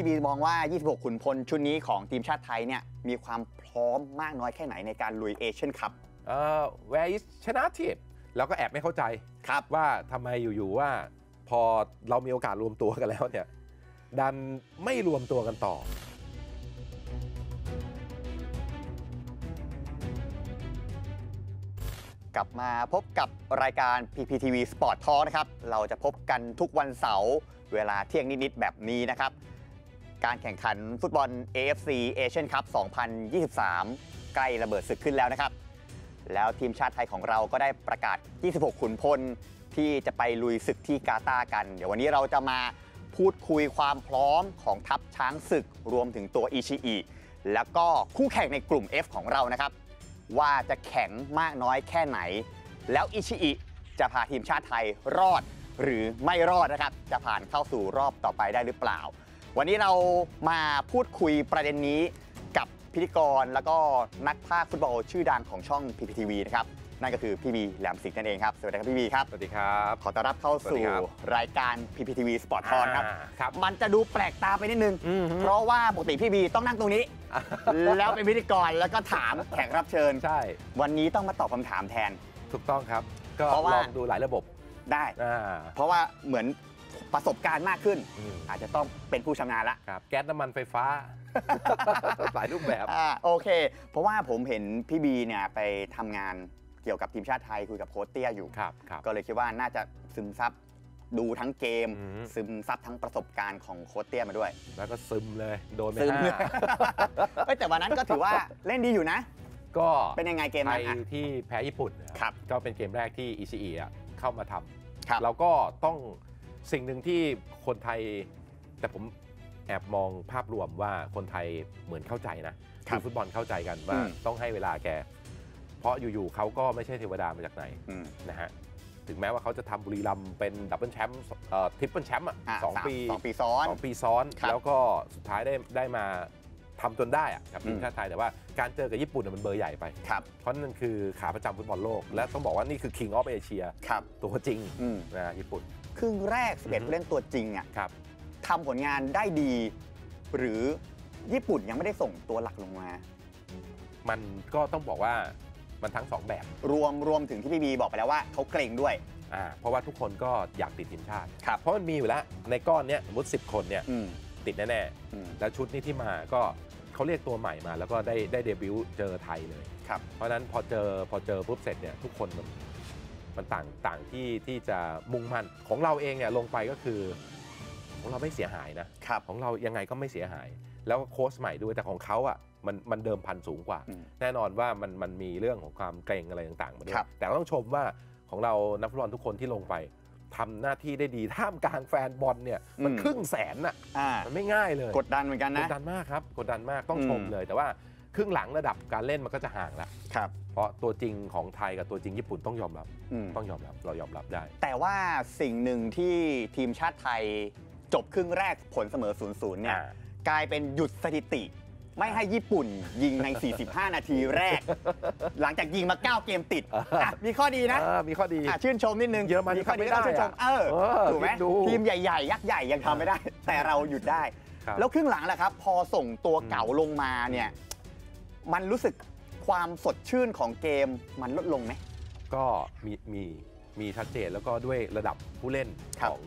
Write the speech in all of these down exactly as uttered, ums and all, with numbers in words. พี่บีมองว่ายี่สิบหกขุนพลชุดนี้ของทีมชาติไทยเนี่ยมีความพร้อมมากน้อยแค่ไหนในการลุยเอเชียนคัพ Where is ชนะทีมเราก็แอบไม่เข้าใจครับว่าทำไมอยู่ๆว่าพอเรามีโอกาสรวมตัวกันแล้วเนี่ยดันไม่รวมตัวกันต่อกลับมาพบกับรายการ พี พี ที วี Sport Talk นะครับเราจะพบกันทุกวันเสาร์เวลาเที่ยงนิดๆแบบนี้นะครับการแข่งขันฟุตบอล เอ เอฟ ซี Asian Cup สองพันยี่สิบสามใกล้ระเบิดศึกขึ้นแล้วนะครับแล้วทีมชาติไทยของเราก็ได้ประกาศยี่สิบหกขุนพลที่จะไปลุยศึกที่กาตาร์กันเดี๋ยววันนี้เราจะมาพูดคุยความพร้อมของทัพช้างศึกรวมถึงตัวอิชิอิแล้วก็คู่แข่งในกลุ่ม F ของเรานะครับว่าจะแข็งมากน้อยแค่ไหนแล้วอิชิอิจะพาทีมชาติไทยรอดหรือไม่รอดนะครับจะผ่านเข้าสู่รอบต่อไปได้หรือเปล่าวันนี้เรามาพูดคุยประเด็นนี้กับพิธีกรแล้วก็นักพากย์ฟุตบอลชื่อดังของช่อง พี พี ที วี นะครับนั่นก็คือพี่บีแหลมสิงห์นั่นเองครับสวัสดีครับพี่บีครับสวัสดีครับขอต้อนรับเข้าสู่รายการ พี พี ที วี Sport Talk ครับมันจะดูแปลกตาไปนิดนึงเพราะว่าปกติพี่บีต้องนั่งตรงนี้แล้วเป็นพิธีกรแล้วก็ถามแขกรับเชิญใช่วันนี้ต้องมาตอบคำถามแทนถูกต้องครับก็ลองดูหลายระบบได้เพราะว่าเหมือนประสบการณ์มากขึ้นอาจจะต้องเป็นผู้ชำนาญละแก๊สน้ำมันไฟฟ้าหลายรูปแบบโอเคเพราะว่าผมเห็นพี่บีเนี่ยไปทำงานเกี่ยวกับทีมชาติไทยคุยกับโค้ชเตี้ยอยู่ก็เลยคิดว่าน่าจะซึมซับดูทั้งเกมซึมซับทั้งประสบการณ์ของโค้ชเตี้ยมาด้วยแล้วก็ซึมเลยโดนไปห้าแต่วันนั้นก็ถือว่าเล่นดีอยู่นะก็เป็นยังไงเกมนั้นไทยที่แพ้ญี่ปุ่นครับก็เป็นเกมแรกที่อิชิอิเข้ามาทำเราก็ต้องสิ่งหนึ่งที่คนไทยแต่ผมแอบมองภาพรวมว่าคนไทยเหมือนเข้าใจนะคือฟุตบอลเข้าใจกันว่าต้องให้เวลาแกเพราะอยู่ๆเขาก็ไม่ใช่เทวดามาจากไหนนะฮะถึงแม้ว่าเขาจะทำบุรีรัมย์เป็นดับเบิลแชมป์ทริปเปิลแชมป์อ่ะสองปีสองปีซ้อนสองปีซ้อนแล้วก็สุดท้ายได้ได้มาทำจนได้อ่ะกับทีมชาติไทยแต่ว่าการเจอกับญี่ปุ่นมันเบอร์ใหญ่ไปเพราะนั่นคือขาประจำฟุตบอลโลกและต้องบอกว่านี่คือ King of Asia ตัวจริงนะญี่ปุ่นครึ่งแรกสิบเอ็ดผู้เล่นตัวจริงอ่ะทำผลงานได้ดีหรือญี่ปุ่นยังไม่ได้ส่งตัวหลักลงมามันก็ต้องบอกว่ามันทั้งสองแบบรวมรวมถึงที่พี่บีบอกไปแล้วว่าเขาเกรงด้วยอ่าเพราะว่าทุกคนก็อยากติดทีมชาติเพราะมันมีอยู่แล้วในก้อนเนี้ยสมมติสิบคนเนี่ยติดแน่ๆแล้วชุดนี้ที่มาก็เขาเรียกตัวใหม่มาแล้วก็ได้ได้เดบิวต์เจอไทยเลยครับเพราะนั้นพอเจอพอเจอปุ๊บเสร็จเนี่ยทุกคนมันมันต่างต่างที่ที่จะมุ่งมั่นของเราเองเนี่ยลงไปก็คือของเราไม่เสียหายนะของเรายังไงก็ไม่เสียหายแล้วโค้ชใหม่ด้วยแต่ของเขาอ่ะมันมันเดิมพันสูงกว่าแน่นอนว่ามันมันมีเรื่องของความเกรงอะไรต่างๆมาด้วยแต่ต้องชมว่าของเรานักฟุตบอลทุกคนที่ลงไปทำหน้าที่ได้ดีท่ามกลางแฟนบอลเนี่ยมันครึ่งแสนอ่ะมันไม่ง่ายเลยกดดันเหมือนกันนะกดดันมากครับกดดันมากต้องชมเลยแต่ว่าครึ่งหลังระดับการเล่นมันก็จะห่างละเพราะตัวจริงของไทยกับตัวจริงญี่ปุ่นต้องยอมรับต้องยอมรับเรายอมรับได้แต่ว่าสิ่งหนึ่งที่ทีมชาติไทยจบครึ่งแรกผลเสมอ ศูนย์ศูนย์ เนี่ยกลายเป็นหยุดสถิติไม่ให้ญี่ปุ่นยิงในสี่สิบห้านาทีแรกหลังจากยิงมาเก้าเกมติดมีข้อดีนะมีข้อดีชื่นชมนิดนึงเยอะมันมีข้อดีต้องชื่นชมเออถูกไหมทีมใหญ่ๆยักษ์ใหญ่ยังทำไม่ได้แต่เราหยุดได้แล้วครึ่งหลังแหละครับพอส่งตัวเก่าลงมาเนี่ยมันรู้สึกความสดชื่นของเกมมันลดลงไหมก็มีมีมีชัดเจนแล้วก็ด้วยระดับผู้เล่นของ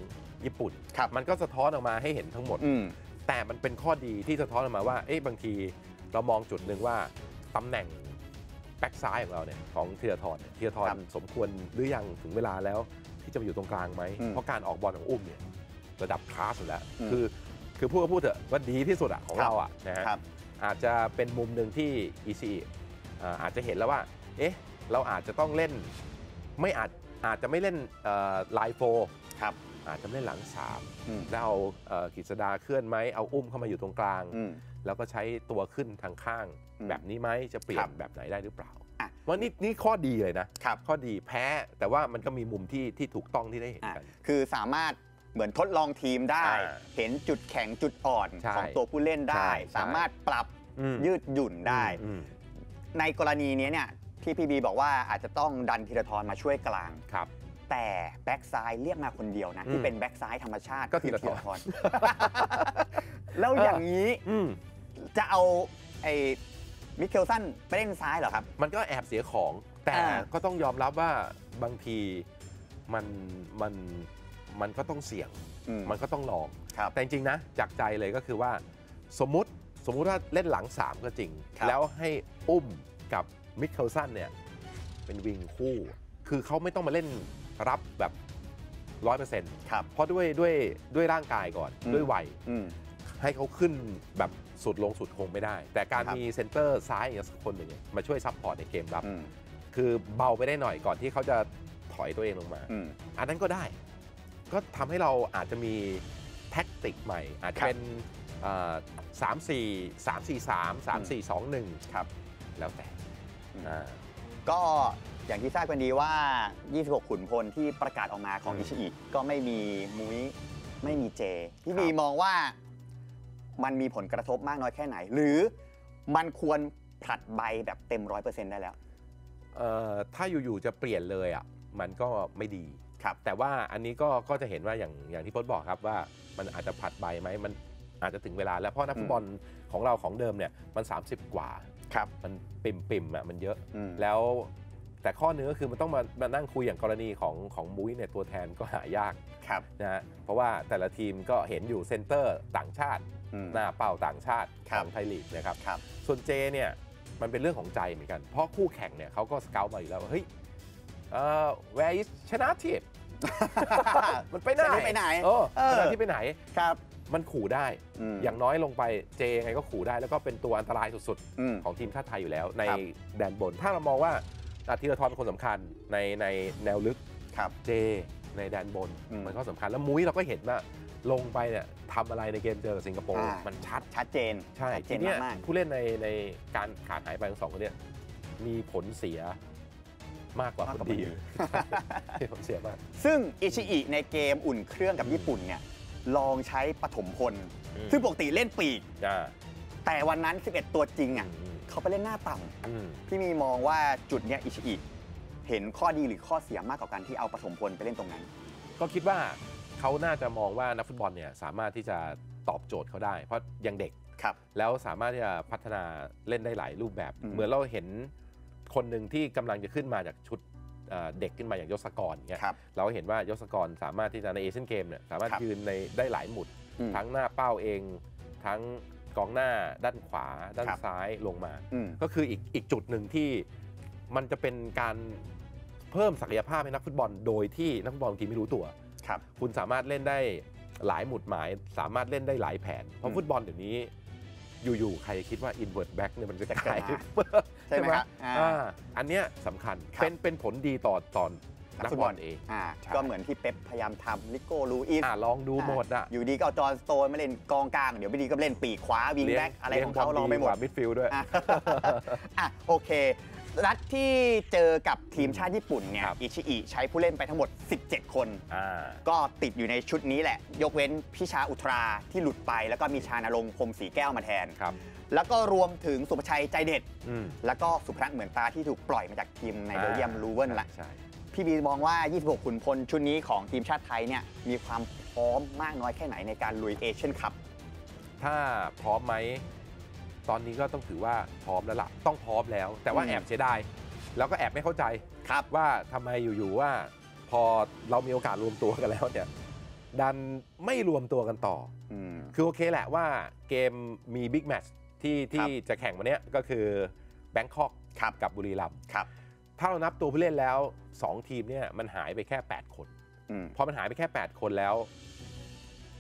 ญี่ปุ่นมันก็สะท้อนออกมาให้เห็นทั้งหมดแต่มันเป็นข้อดีที่สะท้อนออกมาว่าเอ๊ะบางทีเรามองจุดหนึ่งว่าตำแหน่งแบ็กซ้ายของเราเนี่ยของธีรธรธีรธรสมควรหรือยังถึงเวลาแล้วที่จะมาอยู่ตรงกลางไหมเพราะการออกบอลของอุ้มเนี่ยระดับคลาสอยู่แล้วคือคือพูดก็พูดเถอะว่าดีที่สุดอะของเราอะนะฮะอาจจะเป็นมุมหนึ่งที่อีซีอาจจะเห็นแล้วว่าเอ๊ะเราอาจจะต้องเล่นไม่อาจอาจจะไม่เล่นไลน์โฟครับอาจจะเล่นหลังสามแล้วเอากฤษดาเคลื่อนไหมเอาอุ้มเข้ามาอยู่ตรงกลางแล้วก็ใช้ตัวขึ้นทางข้างแบบนี้ไหมจะเปลี่ยนแบบไหนได้หรือเปล่าว่านี่นี่ข้อดีเลยนะข้อดีแพ้แต่ว่ามันก็มีมุมที่ที่ถูกต้องที่ได้เห็นกันคือสามารถเหมือนทดลองทีมได้เห็นจุดแข็งจุดอ่อนของตัวผู้เล่นได้สามารถปรับยืดหยุ่นได้ในกรณีนี้เนี่ยที่พี่บีบอกว่าอาจจะต้องดันธีรธรมาช่วยกลางแต่แบ็กซ้ายเรียกมาคนเดียวนะที่เป็นแบ็กซ้ายธรรมชาติก็ธีรธร แล้วอย่างนี้จะเอาไอ้มิเคลสันไปเล่นซ้ายเหรอครับมันก็แอบเสียของแต่ก็ต้องยอมรับว่าบางทีมันมันมันก็ต้องเสี่ยงมันก็ต้องลองแต่จริงๆนะจากใจเลยก็คือว่าสมมุติสมมุติว่าเล่นหลังสามก็จริงแล้วให้อุ้มกับมิเคลสันเนี่ยเป็นวิงคู่คือเขาไม่ต้องมาเล่นรับแบบ ร้อยเปอร์เซ็นต์ ครับเพราะด้วยด้วยด้วยร่างกายก่อนด้วยวัยให้เขาขึ้นแบบสุดลงสุดคงไม่ได้แต่การมีเซนเตอร์ซ้ายอีกสักคนหนึ่งมาช่วยซัพพอร์ตในเกมรับคือเบาไปได้หน่อยก่อนที่เขาจะถอยตัวเองลงมาอันนั้นก็ได้ก็ทำให้เราอาจจะมีแท็กติกใหม่อาจจะเป็นสามสี่สาม สามสี่สาม สามสี่สองหนึ่งครับแล้วแต่ก็อย่างที่ทราบกันดีว่ายี่สิบหกขุนพลที่ประกาศออกมาของอิชิอิก็ไม่มีมุ้ยไม่มีเจพี่บีมองว่ามันมีผลกระทบมากน้อยแค่ไหนหรือมันควรผลัดใบแบบเต็ม ร้อยเปอร์เซ็นต์ ได้แล้วถ้าอยู่ๆจะเปลี่ยนเลยอ่ะมันก็ไม่ดีครับแต่ว่าอันนี้ก็ก็จะเห็นว่าอย่างอย่างที่โค้ชบอกครับว่ามันอาจจะผลัดใบไหมมันอาจจะถึงเวลาแล้วเพราะนักฟุตบอลของเราของเดิมเนี่ยมันสามสิบกว่าครับมันปิ่มปิ่มอ่ะมันเยอะแล้วแต่ข้อนึงก็คือมันต้องมามานั่งคุยอย่างกรณีของของมุ้ยเนี่ยตัวแทนก็หายากครับนะฮะเพราะว่าแต่ละทีมก็เห็นอยู่เซนเตอร์ต่างชาติหน้าเป้าต่างชาติของไทยลีกนะครับส่วนเจเนี่ยมันเป็นเรื่องของใจเหมือนกันเพราะคู่แข่งเนี่ยเขาก็สเกลมาอยู่แล้วเฮ้ยเอ่อ where is ชนะทีมมันไปไหนไปไหนโอ้ชนะที่ไปไหนครับมันขู่ได้อย่างน้อยลงไปเจยังไงก็ขู่ได้แล้วก็เป็นตัวอันตรายสุดๆของทีมชาติไทยอยู่แล้วในแดนบนถ้าเรามองว่าธีรทรเป็นคนสำคัญในในแนวลึกเจในแดนบนมันก็สำคัญแล้วมุ้ยเราก็เห็นว่าลงไปเนี่ยทำอะไรในเกมเจอกับสิงคโปร์มันชัดชัดเจนใช่ทีนี้ผู้เล่นในในการขาดหายไปของสองคนเนี่ยมีผลเสียมากกว่าผลดีมีผลเสียมากซึ่งอิชิอิในเกมอุ่นเครื่องกับญี่ปุ่นเนี่ยลองใช้ปฐมพลซึ่งปกติเล่นปีกแต่วันนั้นสิบเอ็ดตัวจริงอ่ะเขาไปเล่นหน้าต่ำพี่มีมองว่าจุดเนี้ยอิชิอิเห็นข้อดีหรือข้อเสียมากกว่าการที่เอาปฐมพลไปเล่นตรงนั้นก็คิดว่าเขาน่าจะมองว่านักฟุตบอลเนี่ยสามารถที่จะตอบโจทย์เขาได้เพราะยังเด็กครับแล้วสามารถที่จะพัฒนาเล่นได้หลายรูปแบบเหมือนเราเห็นคนหนึ่งที่กำลังจะขึ้นมาจากชุดเด็กขึ้นมาอย่างยศกรเนี่ยเราเห็นว่ายศกรสามารถที่จะในเอเชียนเกมเนี่ยสามารถยืนในได้หลายหมุดทั้งหน้าเป้าเองทั้งกองหน้าด้านขวาด้านซ้ายลงมาก็คืออีกอีกจุดหนึ่งที่มันจะเป็นการเพิ่มศักยภาพให้นักฟุตบอลโดยที่นักฟุตบอลทีไม่รู้ตัวครับคุณสามารถเล่นได้หลายหมุดหมายสามารถเล่นได้หลายแผนเพราะฟุตบอลเดี๋ยวนี้อยู่ๆใครคิดว่า inverted back เนี่ยมันจะกลายใช่ไหมครับอันเนี้ยสำคัญเป็นเป็นผลดีต่อตอนนักฟุตบอลเองก็เหมือนที่เป๊ปพยายามทำลิโก้ลูอิสลองดูหมดอะอยู่ดีก็เอาจอห์นสโตนมาเล่นกองกลางเดี๋ยวไม่ดีก็เล่นปีกขวาวิงแบ็กอะไรของเขาลองไปหมดมิดฟิลด์ด้วยอ่ะโอเคนัดที่เจอกับทีมชาติญี่ปุ่นเนี่ยอิชิอิใช้ผู้เล่นไปทั้งหมดสิบเจ็ดคนก็ติดอยู่ในชุดนี้แหละยกเว้นพิชาอุตราที่หลุดไปแล้วก็มีชานรงค์พรหมศรีแก้วมาแทนครับแล้วก็รวมถึงสุภชัยใจเด็ดแล้วก็สุพนัทเหมือนตาที่ถูกปล่อยมาจากทีมในเบลเยียมลูเวิลละพี่บีมองว่ายี่สิบหกขุนพลชุดนี้ของทีมชาติไทยเนี่ยมีความพร้อมมากน้อยแค่ไหนในการลุยเอเชียนคัพถ้าพร้อมไหมตอนนี้ก็ต้องถือว่าพร้อมแล้วล่ะต้องพร้อมแล้วแต่ว่าแอบเสียดายแล้วก็แอบไม่เข้าใจครับว่าทำไมอยู่ๆว่าพอเรามีโอกาสรวมตัวกันแล้วเนี่ยดันไม่รวมตัวกันต่อคือโอเคแหละว่าเกมมีบิ๊กแมตช์ที่ที่จะแข่งวันนี้ก็คือแบงคอกกับบุรีรัมย์ถ้าเรานับตัวผู้เล่นแล้วสองทีมเนี่ยมันหายไปแค่แปดคนพอมันหายไปแค่แปดคนแล้ว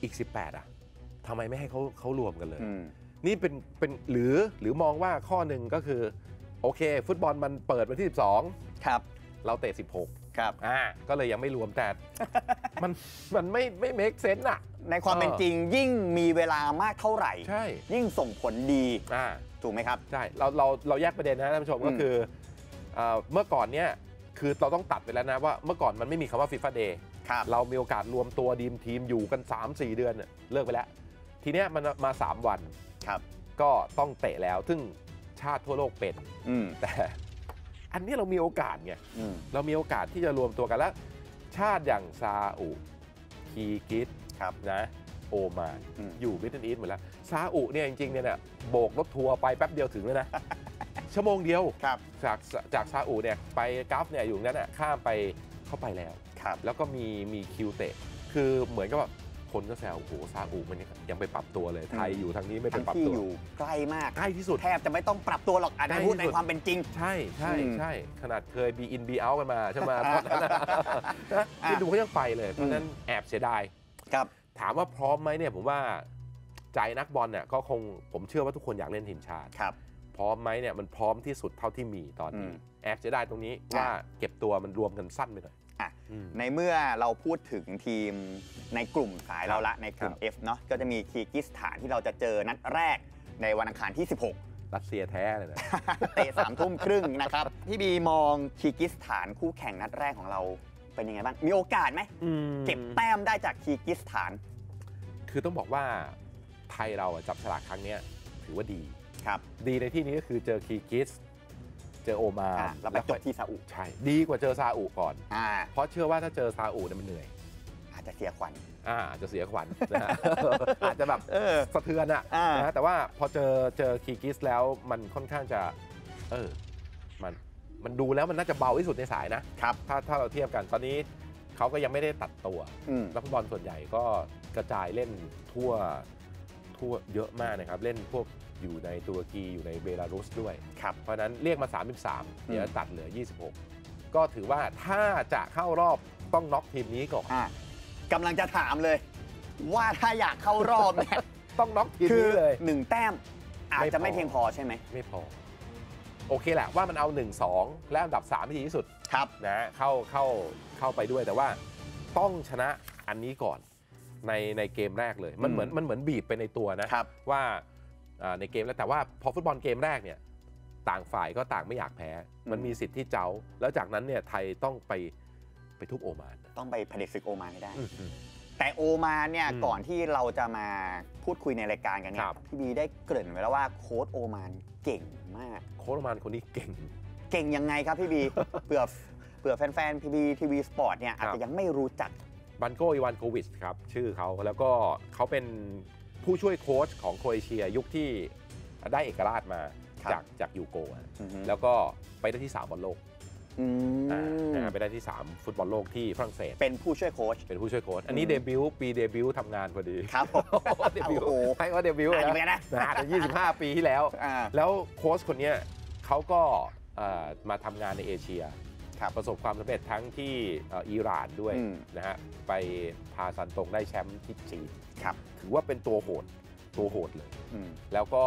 อีกสิบแปดอ่ะทำไมไม่ให้เขาเขารวมกันเลยนี่เป็นเป็นหรือหรือมองว่าข้อหนึ่งก็คือโอเคฟุตบอลมันเปิดวันที่สิบสองครับเราเตะสิบหกครับอ่าก็เลยยังไม่รวมแต่มันมันไม่ไม่เมคเซนส์อ่ะในความเป็นจริงยิ่งมีเวลามากเท่าไหร่ใช่ยิ่งส่งผลดีอ่าถูกไหมครับใช่เราเราเราแยกประเด็นนะท่านผู้ชมก็คือเมื่อก่อนเนี่ยคือเราต้องตัดไปแล้วนะว่าเมื่อก่อนมันไม่มีคำว่าฟีฟ่าเดย์เรามีโอกาสรวมตัวดีมทีมอยู่กัน สามสี่ เดือนเลิกไปแล้วทีเนี้ยมันมาสามวันก็ต้องเตะแล้วซึ่งชาติทั่วโลกเป็นแต่อันนี้เรามีโอกาสไงเรามีโอกาสที่จะรวมตัวกันแล้วชาติอย่างซาอุคีกิสนะ โอมานอยู่มิดเดิลอีสต์หมดแล้วซาอุเนี่ยจริงๆเนี่ยโบกรถทัวร์ไปแป๊บเดียวถึงแล้วนะชั่วโมงเดียวจากจากซาอุเนี่ยไปกราฟเนี่ยอยู่นั้นอ่ะข้ามไปเข้าไปแล้วแล้วก็มีมีคิวเตะคือเหมือนกับแบบคนก็แซวโอ้โหซาอุมันยังไปปรับตัวเลยไทยอยู่ทางนี้ไม่เป็นปรับตัวที่อยู่ใกล้มากใกล้ที่สุดแทบจะไม่ต้องปรับตัวหรอกอาจจะพูดในความเป็นจริงใช่ใช่ใช่ขนาดเคยบีอินบีเอากันมาใช่ไหมตอนนั้นที่ดูเขายังไปเลยเพราะนั้นแอบเสียดายครับถามว่าพร้อมไหมเนี่ยผมว่าใจนักบอลเนี่ยก็คงผมเชื่อว่าทุกคนอยากเล่นทีมชาติครับพร้อมไหมเนี่ยมันพร้อมที่สุดเท่าที่มีตอนนี้แอบเสียดายตรงนี้ว่าเก็บตัวมันรวมกันสั้นไปหน่อยในเมื่อเราพูดถึงทีมในกลุ่มสายเราละในกลุ่ม F เนาะก็จะมีคีร์กิสถานที่เราจะเจอนัดแรกในวันอังคารที่สิบหกรัสเซียแท้เลยนะเตะสามทุ่มครึ่งนะครับพี่บีมองคีร์กิสถานคู่แข่งนัดแรกของเราเป็นยังไงบ้างมีโอกาสไหมเก็บแต้มได้จากคีร์กิสถานคือต้องบอกว่าไทยเราจับฉลากครั้งนี้ถือว่าดีครับดีในที่นี้ก็คือเจอคีร์กิสเจอโอมานแล้วไปจบที่ซาอุใช่ดีกว่าเจอซาอุก่อนเพราะเชื่อว่าถ้าเจอซาอุเนี่ยมันเหนื่อยอาจจะเสียขวัญอาจจะเสียขวัญนะฮะอาจจะแบบสะเทือนอะนะแต่ว่าพอเจอเจอคีร์กิสแล้วมันค่อนข้างจะเออมันมันดูแล้วมันน่าจะเบาที่สุดในสายนะครับถ้าถ้าเราเทียบกันตอนนี้เขาก็ยังไม่ได้ตัดตัวนักฟุตบอลส่วนใหญ่ก็กระจายเล่นทั่วทั่วเยอะมากนะครับเล่นพวกอยู่ในตุรกีอยู่ในเบลารุสด้วยเพราะนั้นเรียกมาสามสิบสามเดี๋ยวตัดเหลือยี่สิบหกก็ถือว่าถ้าจะเข้ารอบต้องน็อกทีมนี้ก่อนกำลังจะถามเลยว่าถ้าอยากเข้ารอบเนี่ยต้องน็อกทีมนี้เลยหนึ่งแต้มอาจจะไม่เพียงพอใช่ไหมไม่พอโอเคแหละว่ามันเอาหนึ่ง สองและอันดับสามที่ดีที่สุดครับนะเข้าเข้าเข้าไปด้วยแต่ว่าต้องชนะอันนี้ก่อนในในเกมแรกเลยมันเหมือนมันเหมือนบีบไปในตัวนะว่าในเกมแล้วแต่ว่าพอฟุตบอลเกมแรกเนี่ยต่างฝ่ายก็ต่างไม่อยากแพ้มันมีสิทธิ์ที่เจ้าแล้วจากนั้นเนี่ยไทยต้องไปไปทุบโอมานต้องไปเผด็จศึกโอมานให้ได้แต่โอมานเนี่ยก่อนที่เราจะมาพูดคุยในรายการกันเนี่ยพี่บีได้เกริ่นไว้แล้วว่าโค้ชโอมานเก่งมากโค้ชโอมานคนนี้เก่งเก่งยังไงครับพี่บีเผื่อเผื่อแฟนๆ พี พี ที วี Sport เนี่ยอาจจะยังไม่รู้จักบันโกอิวานโควิชครับชื่อเขาแล้วก็เขาเป็นผู้ช่วยโค้ชของโครเอเชียยุคที่ได้เอกราชมาจากจากยูโกแล้วก็ไปได้ที่สามบอลโลกไปได้ที่สามฟุตบอลโลกที่ฝรั่งเศสเป็นผู้ช่วยโค้ชเป็นผู้ช่วยโค้ชอันนี้เดบิวต์ปีเดบิวต์ทำงานพอดีครับเดบิวต์ให้ว่าเดบิวต์นะนะยี่สิบห้าปีที่แล้วแล้วโค้ชคนนี้เขาก็มาทำงานในเอเชียประสบความสำเร็จทั้งที่อิหร่านด้วยนะฮะไปพาซันตงได้แชมป์ที่จีนถือว่าเป็นตัวโหดตัวโหดเลยแล้วก็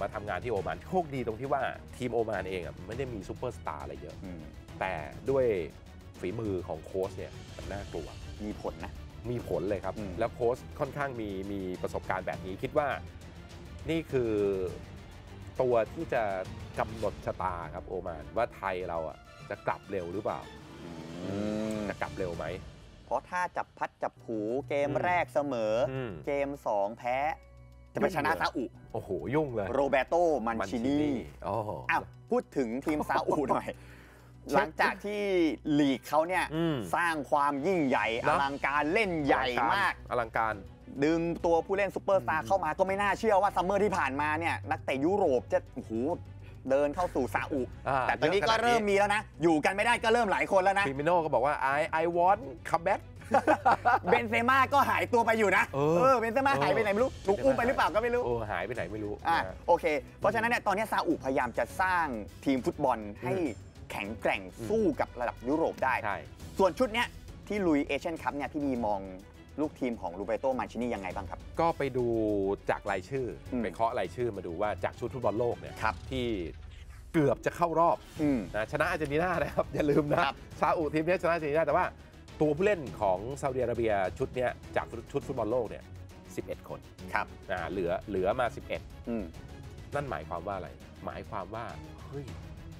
มาทำงานที่โอมานโชคดีตรงที่ว่าทีมโอมานเองอ่ะไม่ได้มีซูเปอร์สตาร์อะไรเยอะแต่ด้วยฝีมือของโค้ชเนี่ยมันน่ากลัวมีผลนะมีผลเลยครับแล้วโค้ชค่อนข้างมีมีประสบการณ์แบบนี้คิดว่านี่คือตัวที่จะกำหนดชะตาครับโอมานว่าไทยเราอ่ะจะกลับเร็วหรือเปล่าจะกลับเร็วไหมเพราะถ้าจับพัดจับผูเกมแรกเสมอเกมสองแพ้จะไปชนะซาอุโอ้โหยุ่งเลยโรเบโตมันชินีอ้าวพูดถึงทีมซาอุหน่อยหลังจากที่ลีกเขาเนี่ยสร้างความยิ่งใหญ่อลังการเล่นใหญ่มากอลังการดึงตัวผู้เล่นซุปเปอร์สตาร์เข้ามาก็ไม่น่าเชื่อว่าซัมเมอร์ที่ผ่านมาเนี่ยนักเตะยุโรปจะโอ้โหเดินเข้าสู่ซาอุแต่ตอนนี้ก็เริ่มมีแล้วนะอยู่กันไม่ได้ก็เริ่มหลายคนแล้วนะฟิมิโน่ก็บอกว่า I I want come back เบนเซม่าก็หายตัวไปอยู่นะเออเบนเซม่าหายไปไหนไม่รู้ถูกอุ้มไปหรือเปล่าก็ไม่รู้หายไปไหนไม่รู้อ่าโอเคเพราะฉะนั้นเนี่ยตอนนี้ซาอุพยายามจะสร้างทีมฟุตบอลให้แข็งแกร่งสู้กับระดับยุโรปได้ส่วนชุดเนี้ยที่ลุยเอเชียนคัพเนี่ยพี่บีมองลูกทีมของรูเบโตมาชินียังไงบ้างครับก็ไปดูจากรายชื่อไปเคาะรายชื่อมาดูว่าจากชุดฟุตบอลโลกเนี่ยที่เกือบจะเข้ารอบนะชนะอาร์เจนตินานะครับอย่าลืมนะซาอุทีมนี้ชนะอาร์เจนตินาแต่ว่าตัวผู้เล่นของซาอุดิอาระเบียชุดนี้จากชุดฟุตบอลโลกเนี่ยสิบเอ็ดคนครับเหลือเหลือมาสิบเอ็ดนั่นหมายความว่าอะไรหมายความว่าเฮ้ย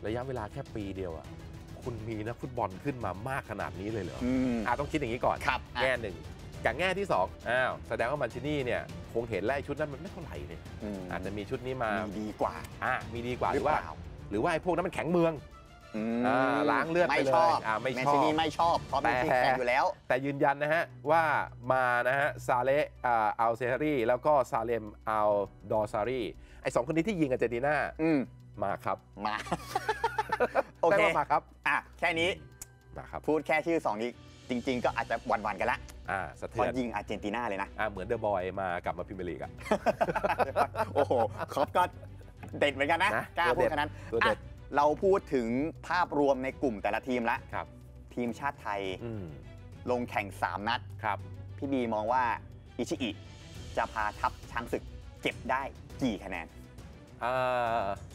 ระยะเวลาแค่ปีเดียวอะคุณมีนักฟุตบอลขึ้นมามากขนาดนี้เลยเหรออ่ะต้องคิดอย่างนี้ก่อนแง่หนึ่งอย่างแง่ที่สองอ้าวแสดงว่ามันชินี่เนี่ยคงเห็นไล่ชุดนั้นมันไม่เท่าไหร่เลยอาจจะมีชุดนี้มาดีกว่าอ่ามีดีกว่าหรือว่าหรือว่าไอ้พวกนั้นมันแข็งเมือง ล้างเลือดไปเลยไม่ชอบแมนซิตี้ไม่ชอบเพราะแมนซิตี้แข่งอยู่แล้วแต่ยืนยันนะฮะว่ามานะฮะซาเลห์อัลเซฮารีแล้วก็ซาเลมอัลดอซารีไอ้สองคนนี้ที่ยิงอาร์เจนตินามาครับมาโอเคมาครับอ่ะแค่นี้มาครับพูดแค่ชื่อสองนี้จริงๆก็อาจจะหวั่นๆกันละพอยิงอาร์เจนตินาเลยนะเหมือนเดอะบอยมากลับมาพรีเมียร์ลีกอ่ะโอ้โหครอปก็เด็ดเหมือนกันนะกล้าพูดขนาดนั้นเราพูดถึงภาพรวมในกลุ่มแต่ละทีมละทีมชาติไทยลงแข่งสามนัดพี่บีมองว่าอิชิอิจะพาทัพช้างศึกเก็บได้กี่คะแนน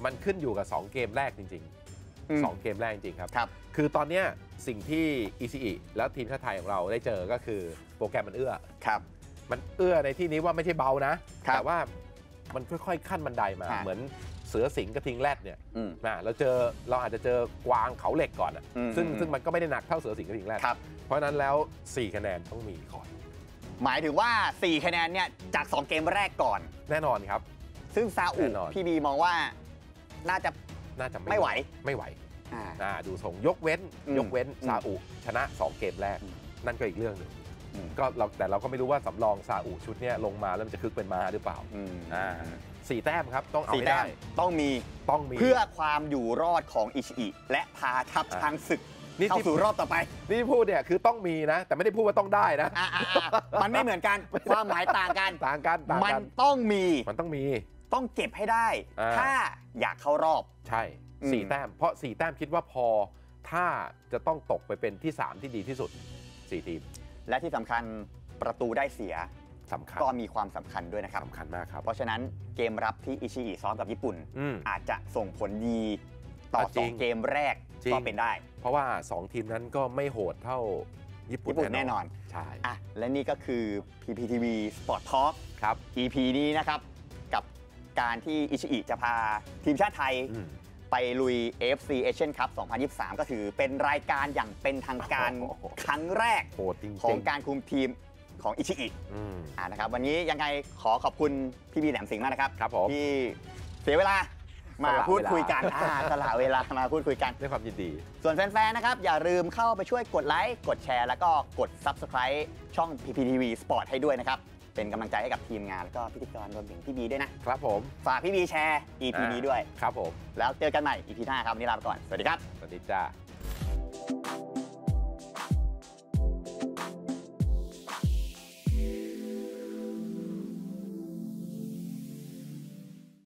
มันขึ้นอยู่กับสองเกมแรกจริงๆสองเกมแรกจริงครับคือตอนนี้สิ่งที่อิชิอิแล้วทีมชาติไทยของเราได้เจอก็คือโปรแกรมมันเอื้อมันเอื้อในที่นี้ว่าไม่ใช่เบานะแต่ว่ามันค่อยๆขั้นบันไดมาเหมือนเสือสิงกระทิงแรดเนี่ยนะเราเจอเราอาจจะเจอกวางเขาเหล็กก่อนอ่ะซึ่งซึ่งมันก็ไม่ได้หนักเท่าเสือสิงกระทิงแรดเพราะนั้นแล้วสี่คะแนนต้องมีก่อนหมายถึงว่าสี่คะแนนเนี่ยจากสองเกมแรกก่อนแน่นอนครับซึ่งซาอุพี่บีมองว่าน่าจะน่าจะไม่ไหวไม่ไหวดูทรงยกเว้นยกเว้นซาอุชนะสองเกมแรกนั่นก็อีกเรื่องหนึ่งก็เราแต่เราก็ไม่รู้ว่าสำรองซาอุชุดนี้ลงมาแล้วมันจะคึกเป็นม้าหรือเปล่าสี่แต้มครับต้องเอาให้ได้ต้องมีต้องมีเพื่อความอยู่รอดของอิชิอิและพาทัพช้างศึกเข้าสู่รอบต่อไปนี่พูดเนี่ยคือต้องมีนะแต่ไม่ได้พูดว่าต้องได้นะมันไม่เหมือนกันความหมายต่างกันต่างกันมันต้องมีมันต้องมีต้องเก็บให้ได้ถ้าอยากเข้ารอบใช่สี่แต้มเพราะสี่แต้มคิดว่าพอถ้าจะต้องตกไปเป็นที่สามที่ดีที่สุดสี่ทีมและที่สำคัญประตูได้เสียก็มีความสำคัญด้วยนะครับสำคัญมากครับเพราะฉะนั้นเกมรับที่อิชิอิซ้อมกับญี่ปุ่นอาจจะส่งผลดีต่อสองเกมแรกก็เป็นได้เพราะว่าสองทีมนั้นก็ไม่โหดเท่าญี่ปุ่นแน่นอนใช่อ่ะและนี่ก็คือ พี พี ที วี Sport Talk ครับ อี พี นี้นะครับกับการที่อิชิอิจะพาทีมชาติไทยไปลุย เอ เอฟ ซี Asian Cup สองพันยี่สิบสามก็ถือเป็นรายการอย่างเป็นทางการครั้งแรกของการคุมทีมของอิชิอิอ่านะครับวันนี้ยังไงขอขอบคุณพี่บีแหลมสิงห์มากนะครับที่เสียเวลามาพูดคุยกันสละเวลามาพูดคุยกันด้วยความยินดีส่วนแฟนๆนะครับอย่าลืมเข้าไปช่วยกดไลค์กดแชร์แล้วก็กด Subscribe ช่อง พี พี ที วี Sport ให้ด้วยนะครับเป็นกำลังใจให้กับทีมงานแล้วก็พิธีกรรวมถึงพี่บีด้วยนะครับผมฝากพี่บีแชร์ อี พี นี้ด้วยครับผมแล้วเจอกันใหม่ อี พี หน้าครับวันนี้ลาไปก่อนสวัสดีครับสวัสดีจ้า